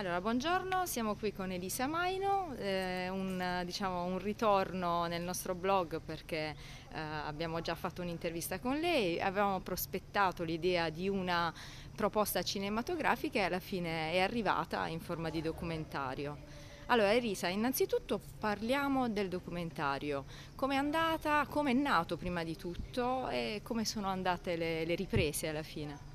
Allora, buongiorno, siamo qui con Elisa Maino, un ritorno nel nostro blog perché abbiamo già fatto un'intervista con lei, avevamo prospettato l'idea di una proposta cinematografica e alla fine è arrivata in forma di documentario. Allora Elisa, innanzitutto parliamo del documentario, com'è andata, com'è nato prima di tutto e come sono andate le riprese alla fine?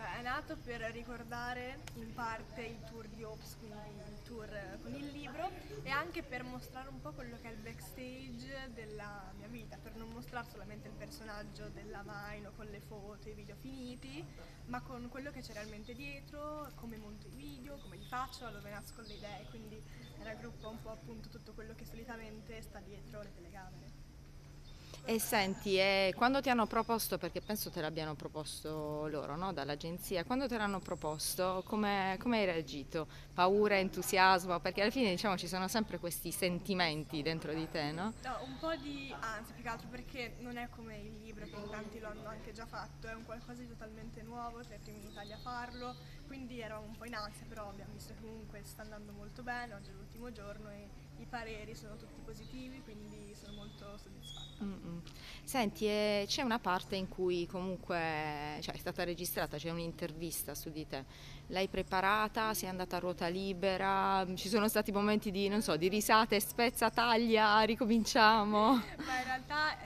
È nato per ricordare in parte il tour di Ops, quindi il tour con il libro, e anche per mostrare un po' quello che è il backstage della mia vita, per non mostrare solamente il personaggio della Maino con le foto e i video finiti, ma con quello che c'è realmente dietro, come monto i video, come li faccio, dove nascono le idee, quindi raggruppo un po' appunto tutto quello che solitamente sta dietro le telecamere. E senti, quando ti hanno proposto, perché penso te l'abbiano proposto loro, no? Dall'agenzia, quando te l'hanno proposto, come hai reagito? Paura, entusiasmo? Perché alla fine diciamo ci sono sempre questi sentimenti dentro di te, no? No, un po' di ansia più che altro, perché non è come il libro che in tanti lo hanno anche già fatto, è un qualcosa di totalmente nuovo, sei i primi in Italia a farlo, quindi eravamo un po' in ansia, però abbiamo visto che comunque sta andando molto bene, oggi è l'ultimo giorno e i pareri sono tutti positivi, quindi sono molto soddisfatta. Senti, c'è una parte in cui comunque è stata registrata, c'è un'intervista su di te. L'hai preparata? Sei andata a ruota libera? Ci sono stati momenti di, non so, di risate, spezza, taglia, ricominciamo? Ma in realtà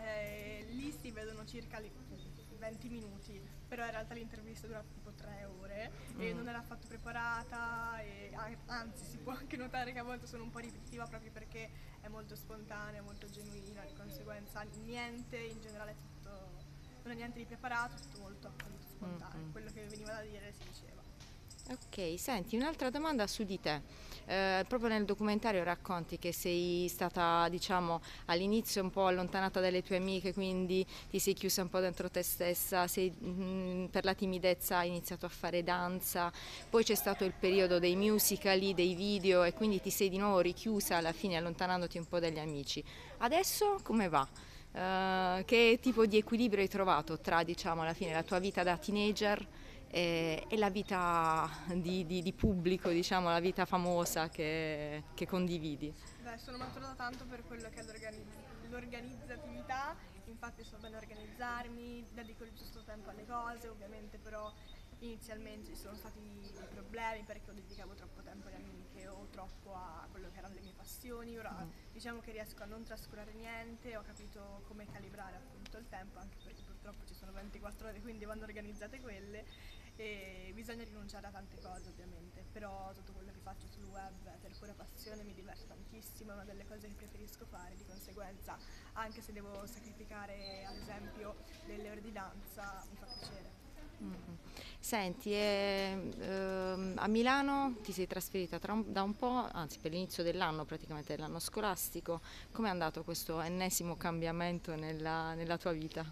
lì si vedono circa 20 minuti, però in realtà l'intervista dura tipo 3 ore e non era affatto preparata, e anzi si può anche notare che a volte sono un po' ripetitiva proprio perché è molto spontanea, molto genuina, di conseguenza niente, in generale tutto, non è niente di preparato, tutto molto appunto spontaneo, quello che veniva da dire si diceva. Ok, senti, un'altra domanda su di te. Proprio nel documentario racconti che sei stata, diciamo, all'inizio un po' allontanata dalle tue amiche, quindi ti sei chiusa un po' dentro te stessa, per la timidezza hai iniziato a fare danza, poi c'è stato il periodo dei musicali, dei video, e quindi ti sei di nuovo richiusa alla fine, allontanandoti un po' dagli amici. Adesso come va? Che tipo di equilibrio hai trovato tra, diciamo, alla fine la tua vita da teenager e la vita di pubblico, diciamo, la vita famosa che condividi? Beh, sono maturata tanto per quello che è l'organizzatività, infatti so bene organizzarmi, dedico il giusto tempo alle cose, ovviamente però inizialmente ci sono stati dei problemi perché io dedicavo troppo tempo alle amiche o troppo a quello che erano le mie passioni, ora diciamo che riesco a non trascurare niente, ho capito come calibrare appunto il tempo, anche perché purtroppo ci sono 24 ore, quindi vanno organizzate quelle e bisogna rinunciare a tante cose ovviamente, però tutto quello che faccio sul web per pura passione mi diverto tantissimo, è una delle cose che preferisco fare, di conseguenza anche se devo sacrificare ad esempio delle ore di danza mi fa piacere. Senti, a Milano ti sei trasferita da un po', anzi per l'inizio dell'anno, praticamente dell'anno scolastico. Com'è andato questo ennesimo cambiamento nella tua vita?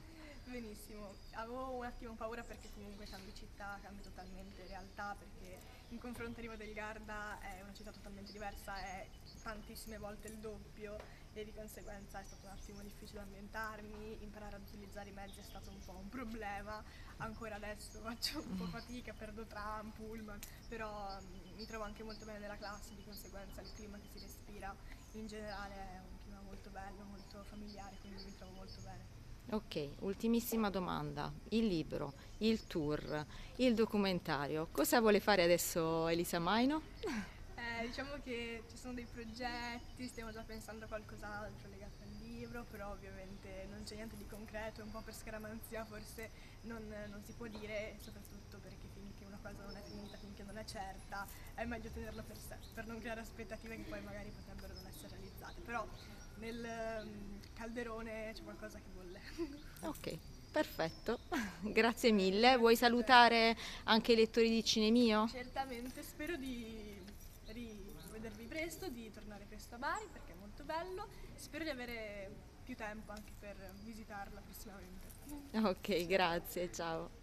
Benissimo, avevo un attimo paura perché comunque cambio città, cambio totalmente realtà, perché in confronto a Riva del Garda è una città totalmente diversa, è tantissime volte il doppio e di conseguenza è stato un attimo difficile ambientarmi, imparare ad utilizzare i mezzi è stato un po' un problema, ancora adesso faccio un po' fatica, perdo tram, pullman, però mi trovo anche molto bene nella classe, di conseguenza il clima che si respira in generale è un clima molto bello, molto familiare, quindi mi trovo molto bene. Ok, ultimissima domanda, il libro, il tour, il documentario, cosa vuole fare adesso Elisa Maino? Diciamo che ci sono dei progetti, stiamo già pensando a qualcos'altro legato al libro, però ovviamente non c'è niente di concreto, un po' per scaramanzia forse non si può dire, soprattutto perché finché una cosa non è finita, finché non è certa, è meglio tenerla per sé, per non creare aspettative che poi magari potrebbero non essere realizzate, però nel calderone c'è qualcosa che bolle. Ok, perfetto, grazie mille. Vuoi salutare anche i lettori di Cinemio? Certamente, spero di vedervi presto, di tornare presto a Bari perché è molto bello, spero di avere più tempo anche per visitarla prossimamente. Ok, grazie, ciao.